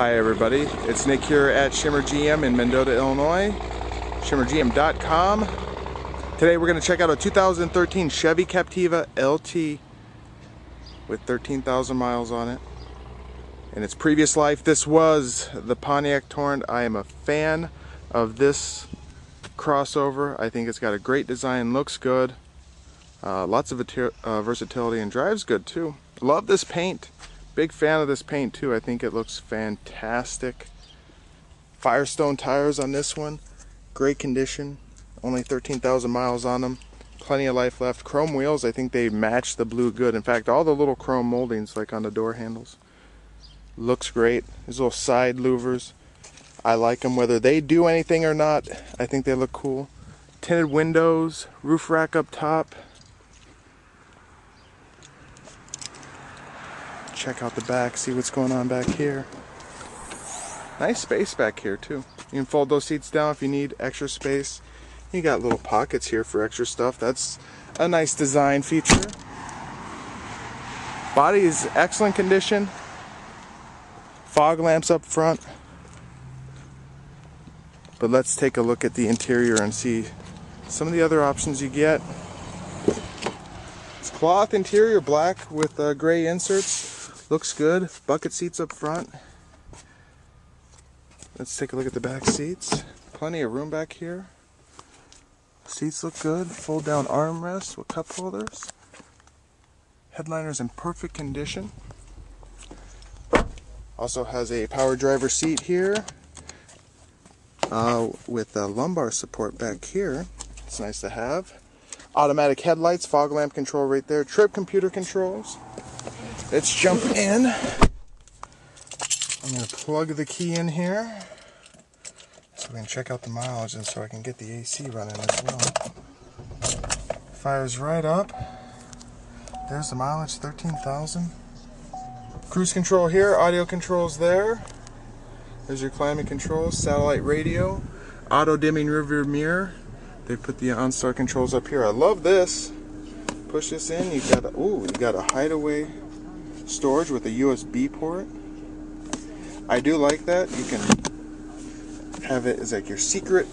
Hi everybody, it's Nick here at Schimmer GM in Mendota, Illinois, SchimmerGM.com. Today we're going to check out a 2013 Chevy Captiva LT with 13,000 miles on it. In its previous life, this was the Pontiac Torrent. I am a fan of this crossover. I think it's got a great design, looks good, lots of versatility, and drives good too. Love this paint. Big fan of this paint too. I think it looks fantastic. Firestone tires on this one. Great condition. Only 13,000 miles on them. Plenty of life left. Chrome wheels. I think they match the blue good. In fact, all the little chrome moldings like on the door handles. Looks great. These little side louvers. I like them whether they do anything or not. I think they look cool. Tinted windows. Roof rack up top. Check out the back, see what's going on back here. Nice space back here too. You can fold those seats down if you need extra space. You got little pockets here for extra stuff. That's a nice design feature. Body is excellent condition. Fog lamps up front. But let's take a look at the interior and see some of the other options you get. It's cloth interior, black with gray inserts. Looks good. Bucket seats up front. Let's take a look at the back seats. Plenty of room back here. Seats look good. Fold down armrests with cup holders. Headliner's in perfect condition. Also has a power driver seat here with lumbar support back here. It's nice to have. Automatic headlights, fog lamp control right there. Trip computer controls. Let's jump in. I'm going to plug the key in here so we can check out the mileage and so I can get the AC running as well. Fires right up. There's the mileage, 13,000. Cruise control here, audio controls there. There's your climate controls, satellite radio, auto dimming rearview mirror. They put the OnStar controls up here. I love this. Push this in. You got a hideaway storage with a USB port. I do like that. You can have it as like your secret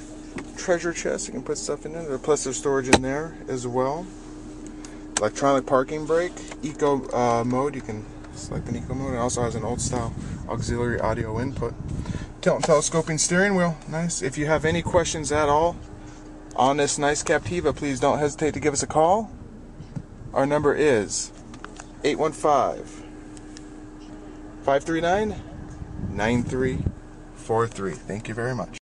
treasure chest. You can put stuff in there. Plus there's storage in there as well. Electronic parking brake. Eco mode. You can select an eco mode. It also has an old style auxiliary audio input. Telescoping steering wheel. Nice. If you have any questions at all on this nice Captiva, please don't hesitate to give us a call. Our number is 815-539-9343. Thank you very much.